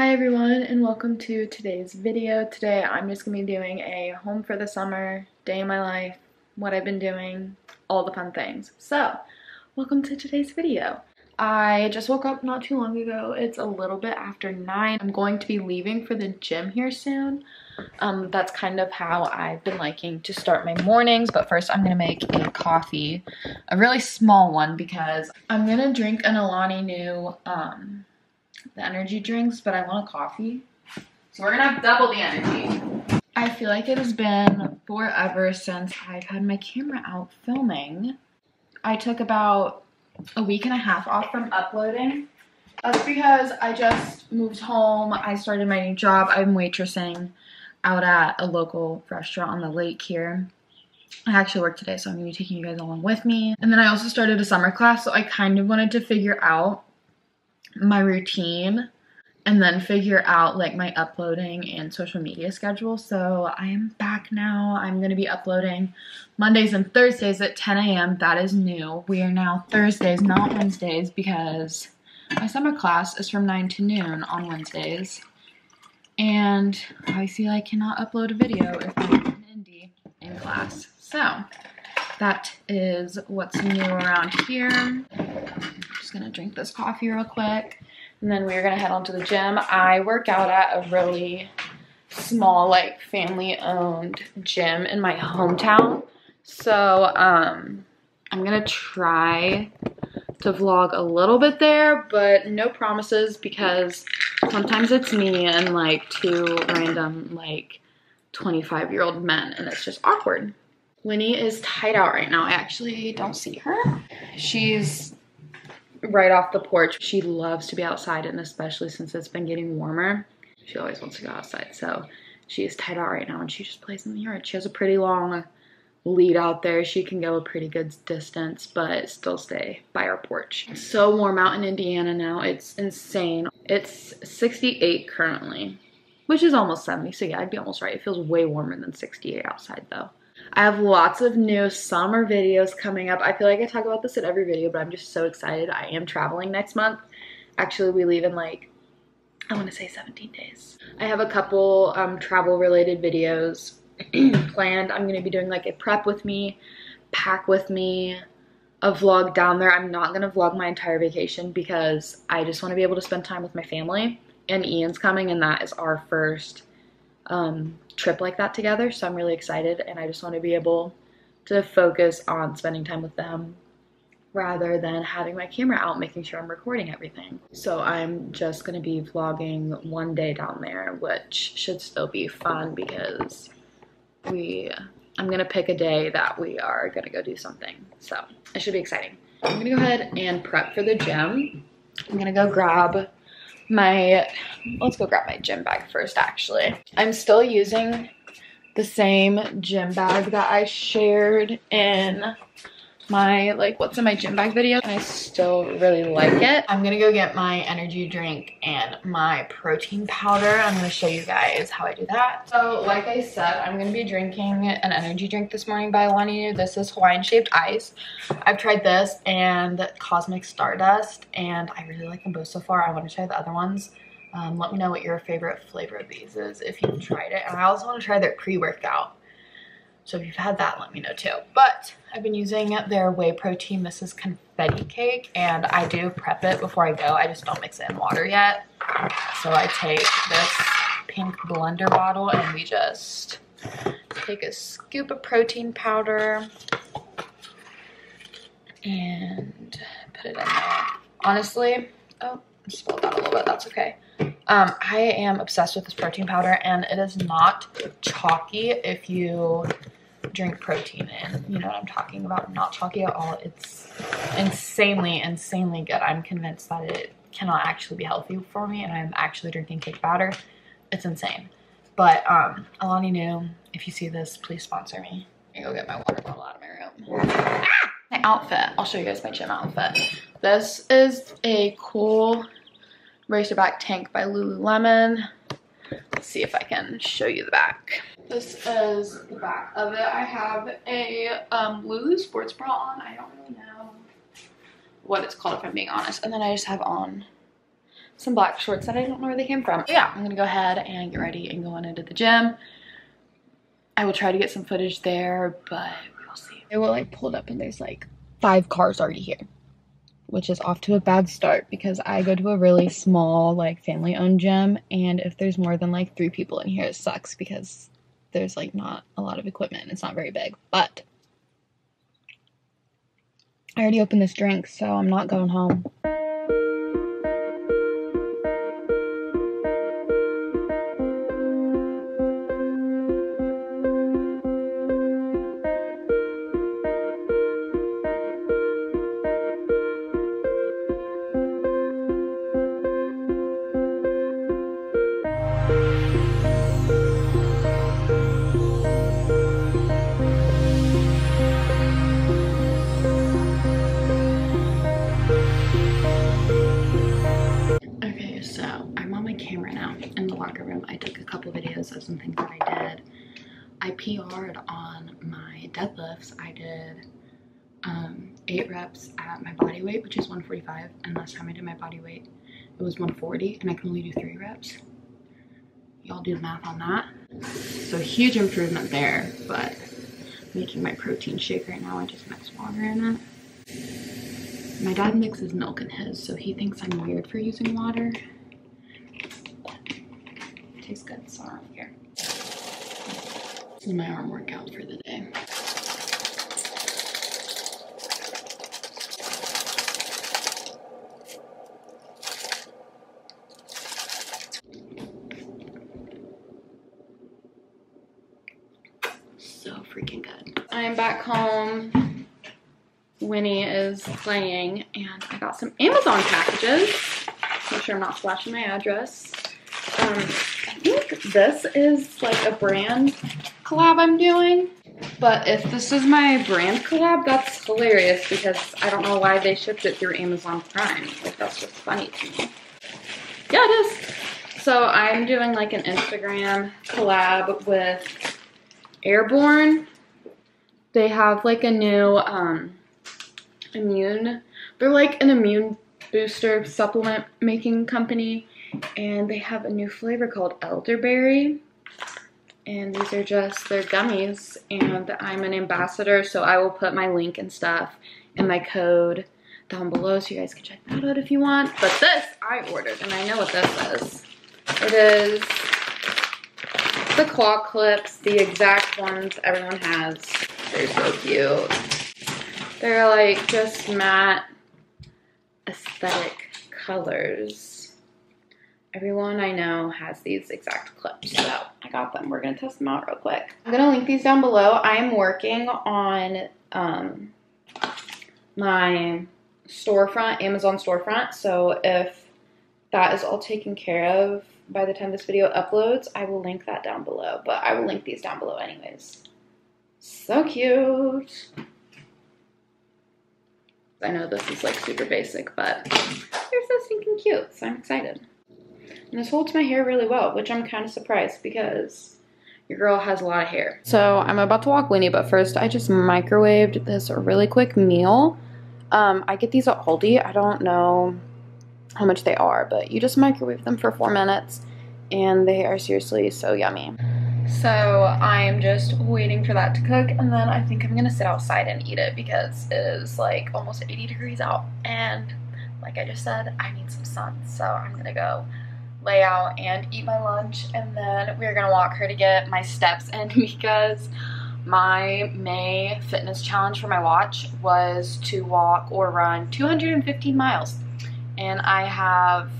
Hi everyone, and welcome to today's video. Today I'm just gonna be doing a home for the summer, day in my life, what I've been doing, all the fun things. So welcome to today's video. I just woke up not too long ago. It's a little bit after 9. I'm going to be leaving for the gym here soon. That's kind of how I've been liking to start my mornings, but first I'm gonna make a coffee, a really small one, because I'm gonna drink an Alani Nu the energy drinks, but I want a coffee, so we're gonna have double the energy. I feel like it has been forever since I've had my camera out filming. I took about a week and a half off from uploading. That's because I just moved home. I started my new job. I'm waitressing out at a local restaurant on the lake here. I actually work today, so I'm gonna be taking you guys along with me. And then I also started a summer class, so I kind of wanted to figure out my routine and then figure out like my uploading and social media schedule. So I am back now. I'm gonna be uploading Mondays and Thursdays at 10 a.m. That is new. We are now Thursdays, not Wednesdays, because my summer class is from 9 to noon on Wednesdays, and obviously I cannot upload a video if I'm an indie in class. So that is what's new around here. Gonna drink this coffee real quick, and then we're gonna head on to the gym. I work out at a really small, like, family-owned gym in my hometown, so I'm gonna try to vlog a little bit there, but no promises, because sometimes it's me and like two random like 25-year-old men, and it's just awkward. Winnie is tied out right now. I actually don't see her. She's right off the porch. She loves to be outside, and especially since it's been getting warmer, she always wants to go outside. So she is tied out right now, and she just plays in the yard. She has a pretty long lead out there. She can go a pretty good distance, but still stay by our porch. It's so warm out in Indiana now. It's insane. It's 68 currently, which is almost 70. So yeah, I'd be almost right. It feels way warmer than 68 outside though. I have lots of new summer videos coming up. I feel like I talk about this in every video, but I'm just so excited. I am traveling next month. Actually, we leave in like, I want to say 17 days. I have a couple travel-related videos planned. I'm going to be doing like a prep with me, pack with me, a vlog down there. I'm not going to vlog my entire vacation because I just want to be able to spend time with my family, and Ian's coming, and that is our first trip like that together, so I'm really excited, and I just want to be able to focus on spending time with them rather than having my camera out making sure I'm recording everything. So I'm just gonna be vlogging one day down there, which should still be fun because I'm gonna pick a day that we are gonna go do something, so it should be exciting. I'm gonna go ahead and prep for the gym. I'm gonna go grab my gym bag first. Actually, I'm still using the same gym bag that I shared in my like what's in my gym bag video. I still really like it. I'm gonna go get my energy drink and my protein powder. I'm gonna show you guys how I do that. So like I said, I'm gonna be drinking an energy drink this morning by Alani Nu. This is Hawaiian Shaved Ice. I've tried this and Cosmic Stardust, and I really like them both so far. I want to try the other ones. Let me know what your favorite flavor of these is if you've tried it, and I also want to try their pre-workout. So if you've had that, let me know too. But I've been using their whey protein. This is confetti cake, and I do prep it before I go. I just don't mix it in water yet. So I take this pink blender bottle, and we just take a scoop of protein powder and put it in there. Honestly, oh, I spilled that a little bit. That's okay. I am obsessed with this protein powder, and it is not chalky if you drink protein in. You know what I'm talking about? Not chalky at all. It's insanely, insanely good. I'm convinced that it cannot actually be healthy for me, and I'm actually drinking cake batter. It's insane. But Alani Nu, if you see this, please sponsor me. I'm gonna go get my water bottle out of my room. Ah! My outfit. I'll show you guys my gym outfit. This is a cool racerback tank by Lululemon. Let's see if I can show you the back. This is the back of it. I have a Lulu sports bra on. I don't really know what it's called, if I'm being honest. And then I just have on some black shorts that I don't know where they came from. But yeah, I'm gonna go ahead and get ready and go on into the gym. I will try to get some footage there, but we will see. I will like pulled up and there's like 5 cars already here, which is off to a bad start because I go to a really small like family-owned gym, and if there's more than like 3 people in here, it sucks because there's like not a lot of equipment. It's not very big, but I already opened this drink, so I'm not going home. Of some things that I did. I PR'd on my deadlifts. I did 8 reps at my body weight, which is 145, and last time I did my body weight it was 140, and I can only do 3 reps. Y'all do the math on that. So huge improvement there, but making my protein shake right now, I just mix water in it. My dad mixes milk in his, so he thinks I'm weird for using water. Tastes good, so I don't care. This is my arm workout for the day. So freaking good. I am back home. Winnie is playing, and I got some Amazon packages. Make sure I'm not flashing my address. I think this is like a brand collab I'm doing, but if this is my brand collab, that's hilarious because I don't know why they shipped it through Amazon Prime. Like, that's just funny to me. Yeah, it is. So I'm doing like an Instagram collab with Airborne. They have like a new they're like an immune booster supplement making company. And they have a new flavor called elderberry, and these are just their gummies, and I'm an ambassador, so I will put my link and stuff and my code down below so you guys can check that out if you want. But this I ordered, and I know what this is. It is the claw clips, the exact ones everyone has. They're so cute. They're like just matte aesthetic colors. Everyone I know has these exact clips, so I got them. We're going to test them out real quick. I'm going to link these down below. I am working on my storefront, Amazon storefront, so if that is all taken care of by the time this video uploads, I will link that down below, but I will link these down below anyways. So cute! I know this is like super basic, but they're so stinking cute, so I'm excited. And this holds my hair really well, which I'm kind of surprised because your girl has a lot of hair. So I'm about to walk Winnie, but first I just microwaved this really quick meal. I get these at Aldi. I don't know how much they are, but you just microwave them for 4 minutes and they are seriously so yummy. So I'm just waiting for that to cook, and then I think I'm going to sit outside and eat it because it is like almost 80 degrees out, and like I just said, I need some sun, so I'm going to go lay out and eat my lunch, and then we're gonna walk her to get my steps in because my May fitness challenge for my watch was to walk or run 215 miles, and I have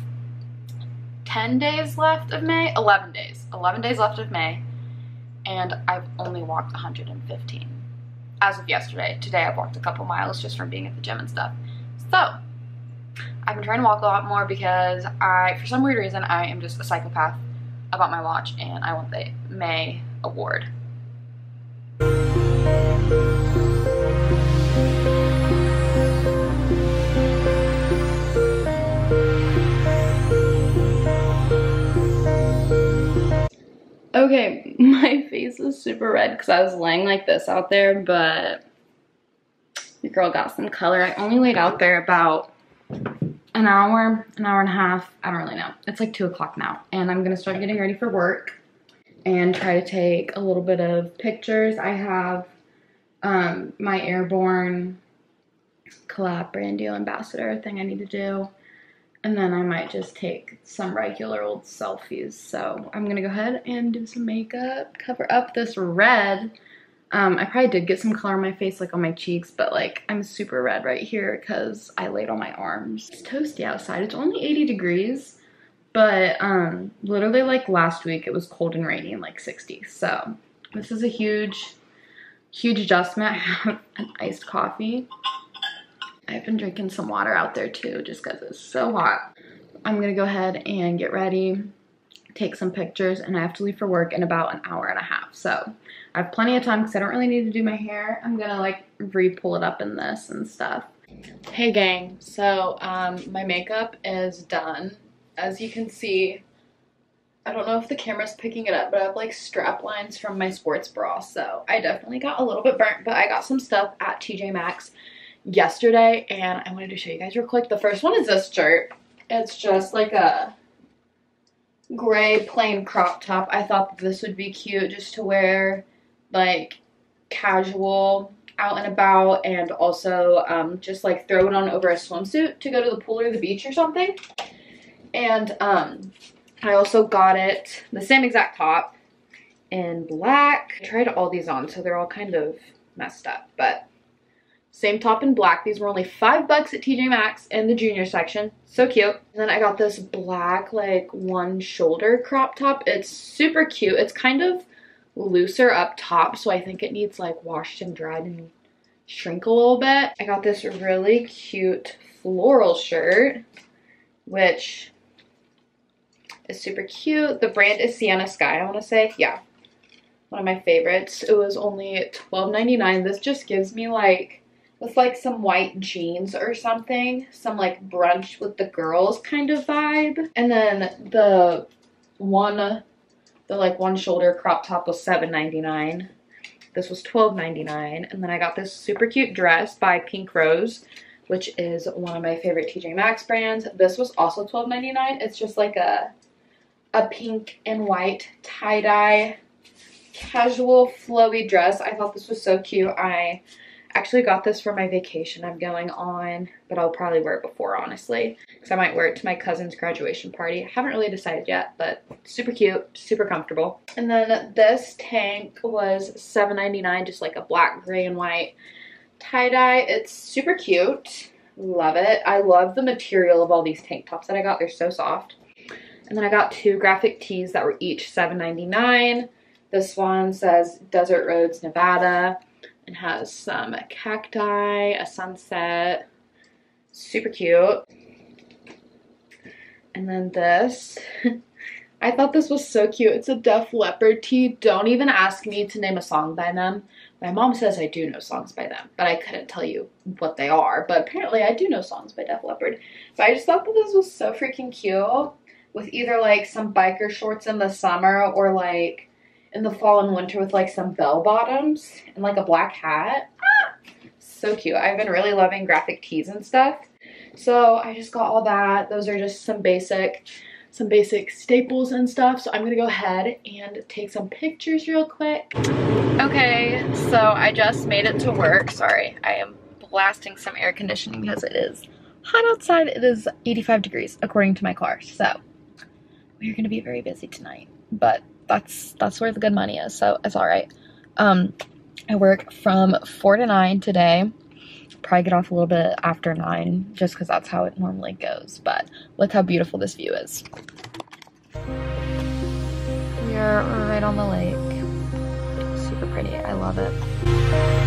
10 days left of May, 11 days left of May, and I've only walked 115 as of yesterday. Today I've walked a couple miles just from being at the gym and stuff, so I've been trying to walk a lot more because I, for some weird reason, I am just a psychopath about my watch, and I want the May award. Okay, my face is super red because I was laying like this out there, but your girl got some color. I only laid out there about an hour and a half. I don't really know. It's like 2 o'clock now, and I'm gonna start getting ready for work and try to take a little bit of pictures. I have my Airborne collab brand deal ambassador thing I need to do, and then I might just take some regular old selfies. So I'm gonna go ahead and do some makeup, cover up this red. I probably did get some color on my face, like on my cheeks, but like I'm super red right here because I laid on my arms. It's toasty outside. It's only 80 degrees, but literally like last week it was cold and rainy and like 60. So this is a huge, huge adjustment. I have an iced coffee. I've been drinking some water out there too just because it's so hot. I'm going to go ahead and get ready, take some pictures, and I have to leave for work in about an hour and a half. So I have plenty of time because I don't really need to do my hair. I'm gonna like re-pull it up in this and stuff. Hey gang, so my makeup is done. As you can see, I don't know if the camera's picking it up, but I have like strap lines from my sports bra. So I definitely got a little bit burnt, but I got some stuff at TJ Maxx yesterday and I wanted to show you guys real quick. The first one is this shirt. It's just like a gray plain crop top. I thought this would be cute just to wear like casual out and about, and also just like throw it on over a swimsuit to go to the pool or the beach or something. And I also got it, the same exact top, in black. I tried all these on, so they're all kind of messed up, but same top in black. These were only $5 at TJ Maxx in the junior section. So cute. And then I got this black, like, one shoulder crop top. It's super cute. It's kind of looser up top, so I think it needs, like, washed and dried and shrink a little bit. I got this really cute floral shirt, which is super cute. The brand is Sienna Sky, I want to say. Yeah. One of my favorites. It was only $12.99. This just gives me, like, with like some white jeans or something, some like brunch with the girls kind of vibe. And then the one shoulder crop top was $7.99. This was $12.99. And then I got this super cute dress by Pink Rose, which is one of my favorite TJ Maxx brands. This was also $12.99. It's just like a pink and white tie-dye casual flowy dress. I thought this was so cute. I actually got this for my vacation I'm going on, but I'll probably wear it before, honestly, because I might wear it to my cousin's graduation party. I haven't really decided yet, but super cute, super comfortable. And then this tank was $7.99, just like a black, gray, and white tie-dye. It's super cute. Love it. I love the material of all these tank tops that I got. They're so soft. And then I got two graphic tees that were each $7.99. This one says Desert Roads, Nevada. It has some cacti, a sunset, super cute. And then this, I thought this was so cute. It's a Def Leppard tee. Don't even ask me to name a song by them. My mom says I do know songs by them, but I couldn't tell you what they are. But apparently I do know songs by Def Leppard. So I just thought that this was so freaking cute, with either like some biker shorts in the summer, or like in the fall and winter with like some bell bottoms and like a black hat. Ah, so cute. I've been really loving graphic tees and stuff. So I just got all that. Those are just some basic staples and stuff. So I'm gonna go ahead and take some pictures real quick. Okay, so I just made it to work. Sorry, I am blasting some air conditioning because it is hot outside. It is 85 degrees according to my car. So we're gonna be very busy tonight, but that's where the good money is, so it's all right. I work from 4 to 9 today. Probably get off a little bit after 9 just because that's how it normally goes, but look how beautiful this view is. We are right on the lake. Super pretty. I love it.